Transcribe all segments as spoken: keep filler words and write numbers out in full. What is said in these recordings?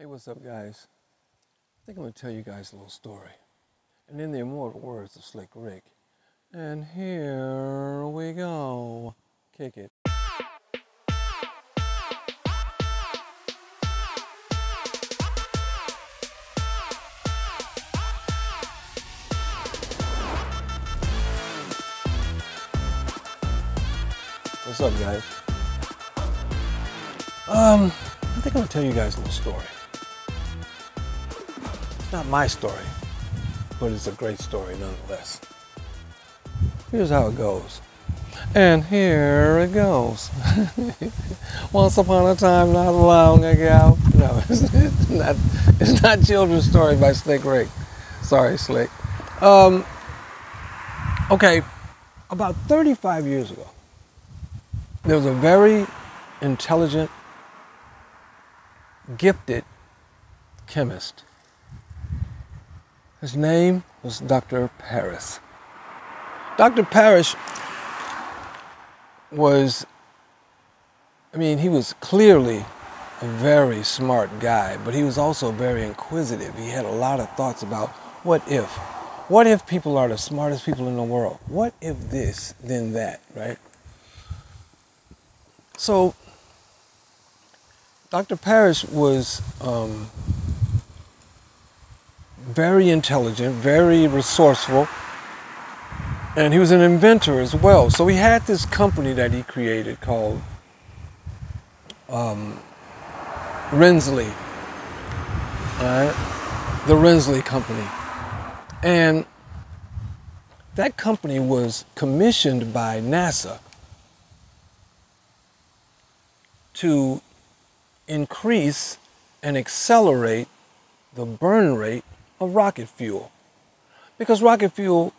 Hey, what's up, guys? I think I'm going to tell you guys a little story. And in the immortal words of Slick Rick, and here we go. Kick it. What's up, guys? Um, I think I'm going to tell you guys a little story. It's not my story, but it's a great story nonetheless. Here's how it goes. And here it goes. Once upon a time, not long ago. No, it's not, it's not Children's Story by Slick Rick. Sorry, Slick. Um, okay, about thirty-five years ago, there was a very intelligent, gifted chemist. His name was Doctor Parrish. Doctor Parrish was, I mean, he was clearly a very smart guy, but he was also very inquisitive. He had a lot of thoughts about what if. What if people are the smartest people in the world? What if this, then that, right? So, Doctor Parrish was um, very intelligent, very resourceful, and he was an inventor as well. So he had this company that he created called um, Rensley, all right? The Rensley Company. And that company was commissioned by NASA to increase and accelerate the burn rate of rocket fuel, because rocket fuel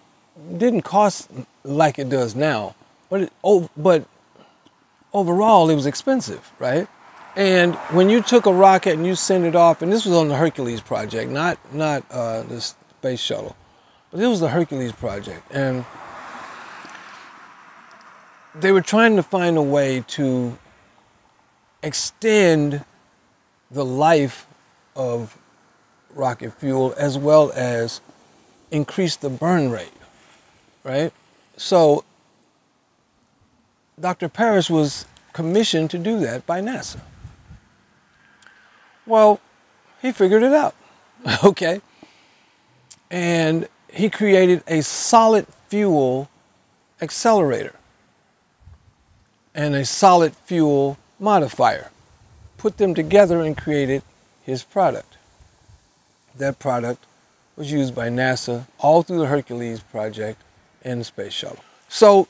didn't cost like it does now, but it, oh, but overall it was expensive, right? And when you took a rocket and you send it off, and this was on the Hercules project, not not uh, the space shuttle, but it was the Hercules project, and they were trying to find a way to extend the life of rocket fuel as well as increase the burn rate, right? So Doctor Parrish was commissioned to do that by NASA. Well, he figured it out, okay? And he created a solid fuel accelerator and a solid fuel modifier, put them together and created his product. That product was used by NASA all through the Hercules project and the space shuttle. So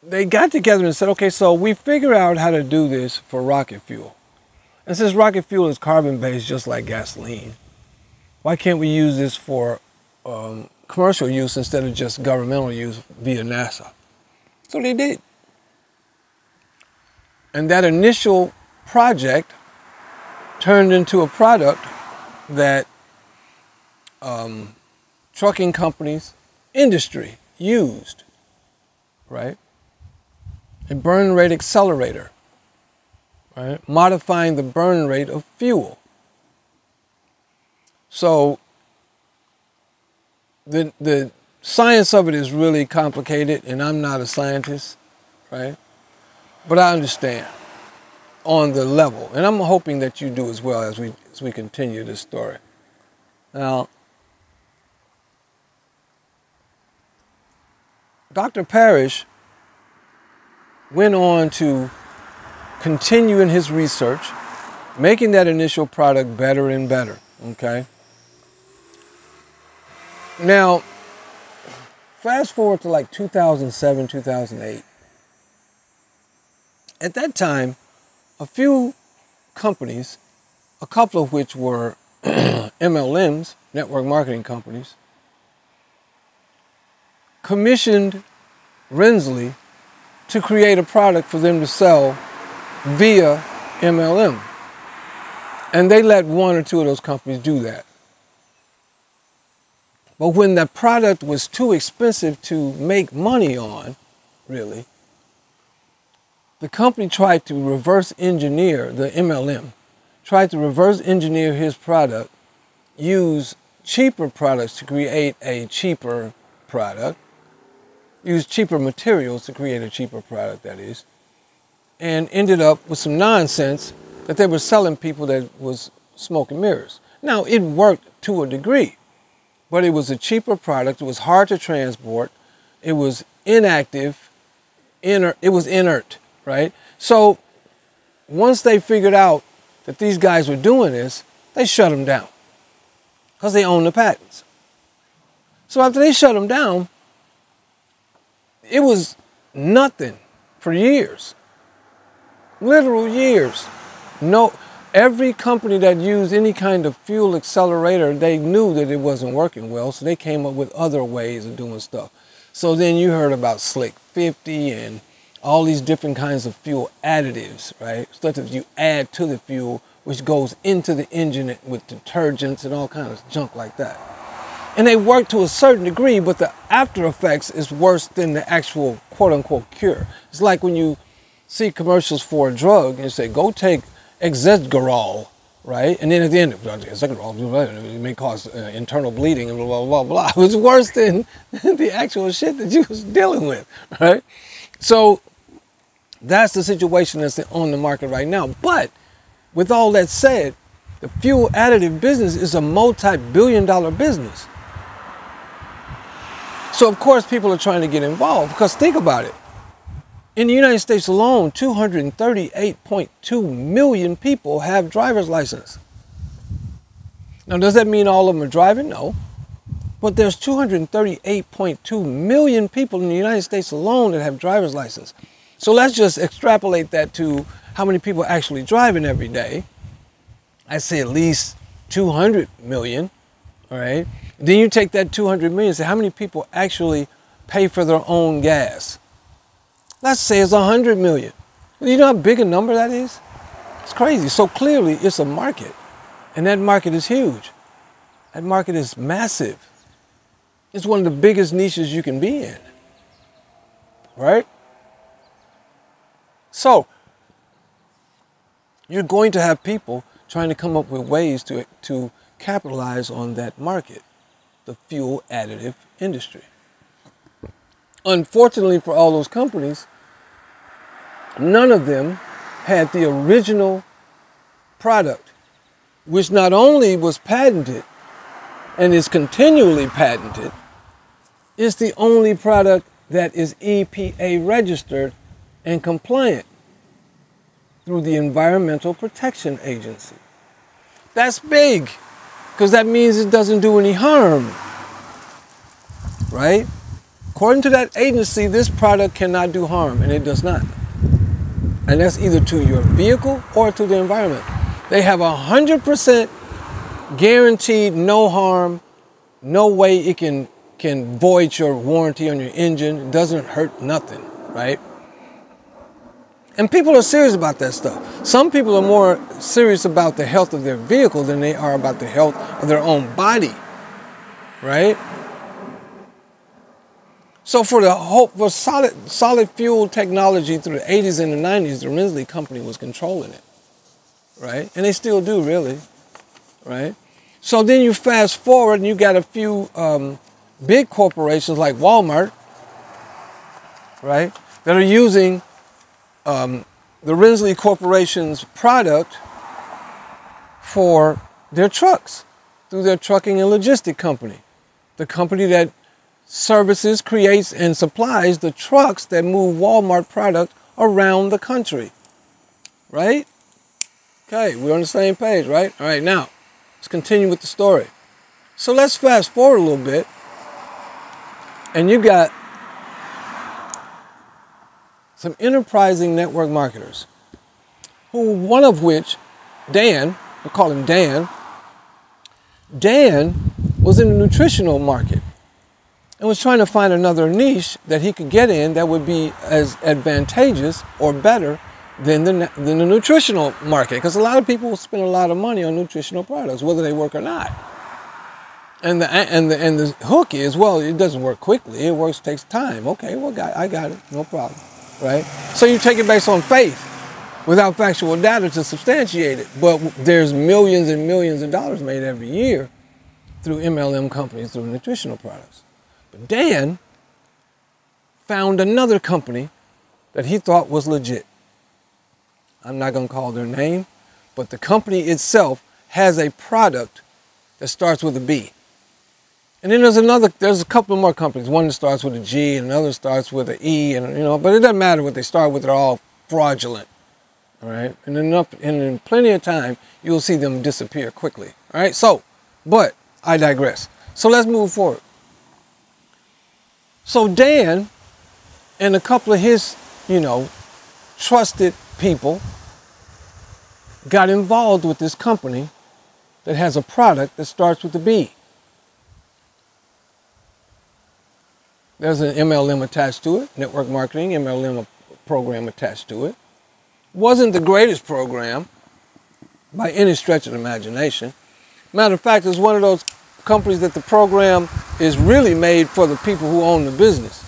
they got together and said, okay, so we figure out how to do this for rocket fuel. And since rocket fuel is carbon-based just like gasoline, why can't we use this for um, commercial use instead of just governmental use via NASA? So they did. And that initial project turned into a product that um, trucking companies, industry used, right? A burn rate accelerator, right? Modifying the burn rate of fuel. So the, the science of it is really complicated, and I'm not a scientist, right? But I understand on the level, and I'm hoping that you do as well as we as we continue this story. Now, Doctor Parrish went on to continue in his research, making that initial product better and better, okay? Now, fast forward to like two thousand seven, two thousand eight. At that time, a few companies, a couple of which were M L Ms, network marketing companies, commissioned Rensley to create a product for them to sell via M L M. And they let one or two of those companies do that. But when the product was too expensive to make money on, really, the company tried to reverse engineer, the M L M, tried to reverse engineer his product, use cheaper products to create a cheaper product, use cheaper materials to create a cheaper product, that is, and ended up with some nonsense that they were selling people that was smoke and mirrors. Now, it worked to a degree, but it was a cheaper product. It was hard to transport. It was inactive. Inert, it was inert, right? So once they figured out that these guys were doing this, they shut them down because they own the patents. So after they shut them down, it was nothing for years, literal years. No, every company that used any kind of fuel accelerator, they knew that it wasn't working well, so they came up with other ways of doing stuff. So then you heard about Slick fifty and all these different kinds of fuel additives, right? Stuff that you add to the fuel, which goes into the engine with detergents and all kinds of junk like that. And they work to a certain degree, but the after effects is worse than the actual quote-unquote cure. It's like when you see commercials for a drug and you say, go take Exeggerol, right? And then at the end, Exeggerol, it may cause uh, internal bleeding and blah, blah, blah, blah. It's worse than the actual shit that you was dealing with, right? So that's the situation that's on the market right now. But with all that said, the fuel additive business is a multi-billion dollar business. So of course people are trying to get involved, because think about it. In the United States alone, two hundred thirty-eight point two million people have driver's license. Now, does that mean all of them are driving? No. But there's two hundred thirty-eight point two million people in the United States alone that have driver's license. So let's just extrapolate that to how many people are actually driving every day. I say at least two hundred million, all right? Then you take that two hundred million and say, how many people actually pay for their own gas? Let's say it's one hundred million. You know how big a number that is? It's crazy. So clearly it's a market, and that market is huge. That market is massive. It's one of the biggest niches you can be in, right? So you're going to have people trying to come up with ways to, to capitalize on that market, the fuel additive industry. Unfortunately for all those companies, none of them had the original product, which not only was patented and is continually patented, it's the only product that is E P A registered and compliant through the Environmental Protection Agency. That's big, because that means it doesn't do any harm, right? According to that agency, this product cannot do harm, and it does not. And that's either to your vehicle or to the environment. They have one hundred percent guaranteed no harm, no way it can, can void your warranty on your engine. It doesn't hurt nothing, right? And people are serious about that stuff. Some people are more serious about the health of their vehicle than they are about the health of their own body, right? So for the whole, for solid, solid fuel technology through the eighties and the nineties, the Rensley company was controlling it, right? And they still do, really, right? So then you fast forward and you got a few um, big corporations like Walmart, right, that are using Um, the Rensley Corporation's product for their trucks through their trucking and logistic company, the company that services, creates, and supplies the trucks that move Walmart product around the country, right? Okay, we're on the same page, right? All right, now, let's continue with the story. So let's fast forward a little bit, and you got some enterprising network marketers, who one of which, Dan, we'll call him Dan, Dan was in the nutritional market and was trying to find another niche that he could get in that would be as advantageous or better than the, than the nutritional market. Because a lot of people spend a lot of money on nutritional products, whether they work or not. And the, and the, and the hook is, well, it doesn't work quickly. It works, takes time. Okay, well, I got it, no problem. right? So you take it based on faith without factual data to substantiate it. But there's millions and millions of dollars made every year through M L M companies, through nutritional products. But Dan found another company that he thought was legit. I'm not gonna call their name, but the company itself has a product that starts with a B. And then there's another, there's a couple more companies. One that starts with a G, and another starts with an E, and you know, but it doesn't matter what they start with, they're all fraudulent. All right. And enough, and in plenty of time, you'll see them disappear quickly. All right. So, but I digress. So let's move forward. So Dan and a couple of his, you know, trusted people got involved with this company that has a product that starts with a B. There's an M L M attached to it, network marketing, M L M program attached to it. Wasn't the greatest program by any stretch of the imagination. Matter of fact, it's one of those companies that the program is really made for the people who own the business.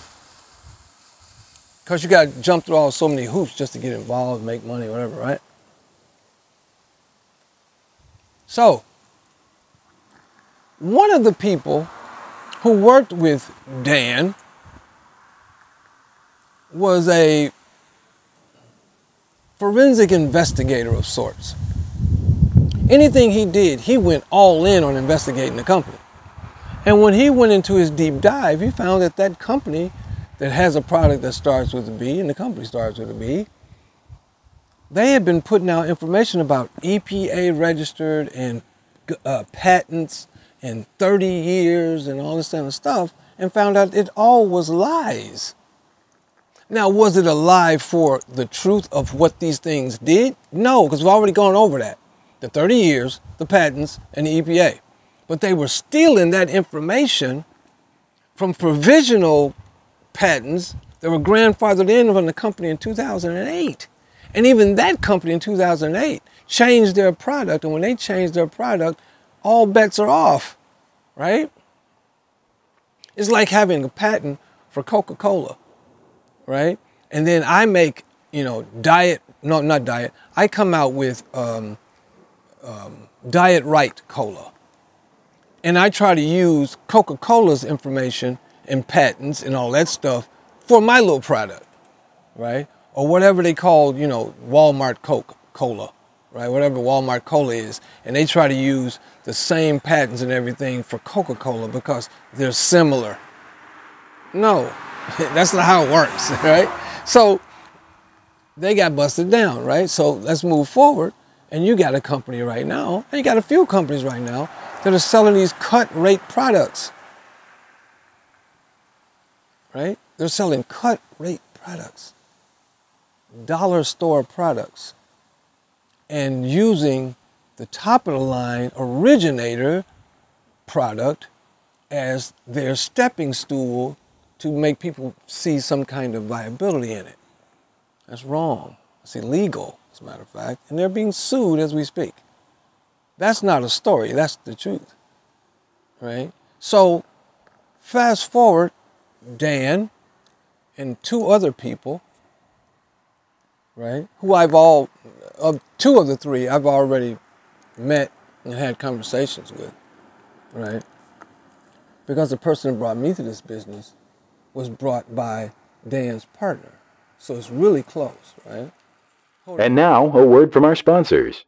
Because you got to jump through all so many hoops just to get involved, make money, whatever, right? So, one of the people who worked with Dan was a forensic investigator of sorts. Anything he did, he went all in on investigating the company. And when he went into his deep dive, he found that that company that has a product that starts with a B, and the company starts with a B, they had been putting out information about E P A registered and uh, patents and thirty years and all this kind of stuff, and found out it all was lies. Now, was it a lie for the truth of what these things did? No, because we've already gone over that. The thirty years, the patents, and the E P A. But they were stealing that information from provisional patents that were grandfathered in from the company in two thousand eight. And even that company in two thousand eight changed their product. And when they changed their product, all bets are off, right? It's like having a patent for Coca-Cola. Right? And then I make, you know, diet, no, not diet. I come out with um, um, Diet Right Cola. And I try to use Coca-Cola's information and patents and all that stuff for my little product, right? Or whatever they call, you know, Walmart Coca-Cola, right? Whatever Walmart Cola is. And they try to use the same patents and everything for Coca-Cola because they're similar. No. That's not how it works, right? So they got busted down, right? So let's move forward. And you got a company right now, and you got a few companies right now that are selling these cut rate products, right? They're selling cut rate products, dollar store products, and using the top of the line originator product as their stepping stool to make people see some kind of viability in it. That's wrong. It's illegal, as a matter of fact, and they're being sued as we speak. That's not a story, that's the truth, right? So, fast forward, Dan and two other people, right, who I've all, of two of the three, I've already met and had conversations with, right? Because the person who brought me to this business was brought by Dan's partner. So it's really close, right? Hold and on. Now, a word from our sponsors.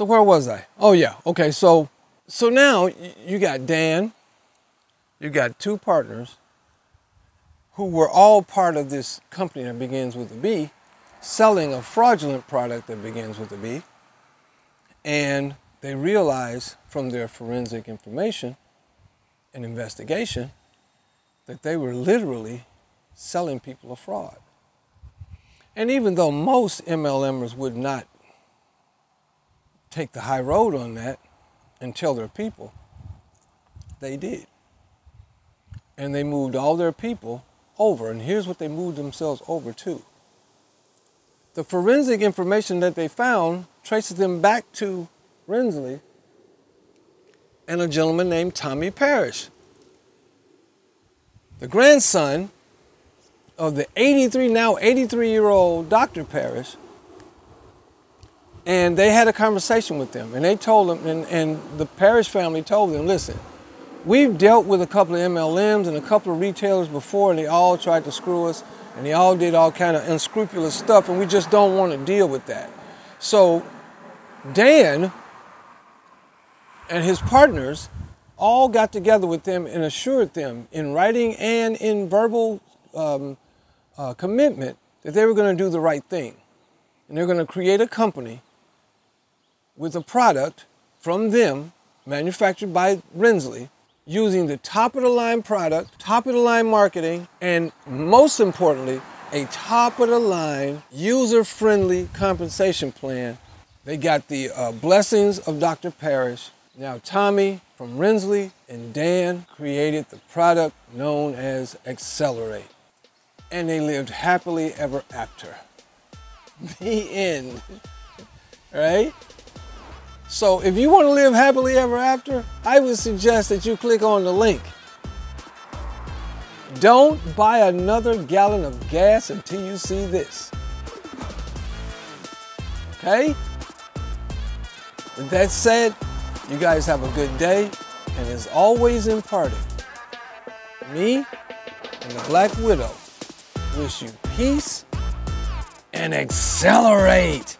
So where was I? Oh yeah, okay, so so now you got Dan, you got two partners who were all part of this company that begins with a B, selling a fraudulent product that begins with a B, and they realize from their forensic information and investigation that they were literally selling people a fraud. And even though most M L Mers would not take the high road on that and tell their people, they did. And they moved all their people over, and here's what they moved themselves over to. The forensic information that they found traces them back to Rensley and a gentleman named Tommy Parrish, the grandson of the eighty-three, now eighty-three-year-old Doctor Parrish. And they had a conversation with them, and they told them, and, and the Parrish family told them, listen, we've dealt with a couple of M L Ms and a couple of retailers before, and they all tried to screw us, and they all did all kind of unscrupulous stuff, and we just don't want to deal with that. So Dan and his partners all got together with them and assured them in writing and in verbal um, uh, commitment that they were going to do the right thing. And they're going to create a company with a product from them, manufactured by Rensley, using the top-of-the-line product, top-of-the-line marketing, and most importantly, a top-of-the-line, user-friendly compensation plan. They got the uh, blessings of Doctor Parrish. Now Tommy from Rensley and Dan created the product known as XCELERATE. And they lived happily ever after. The end, right? So if you want to live happily ever after, I would suggest that you click on the link. Don't buy another gallon of gas until you see this. Okay? With that said, you guys have a good day, and as always in parting, me and the Black Widow wish you peace and XCELERATE.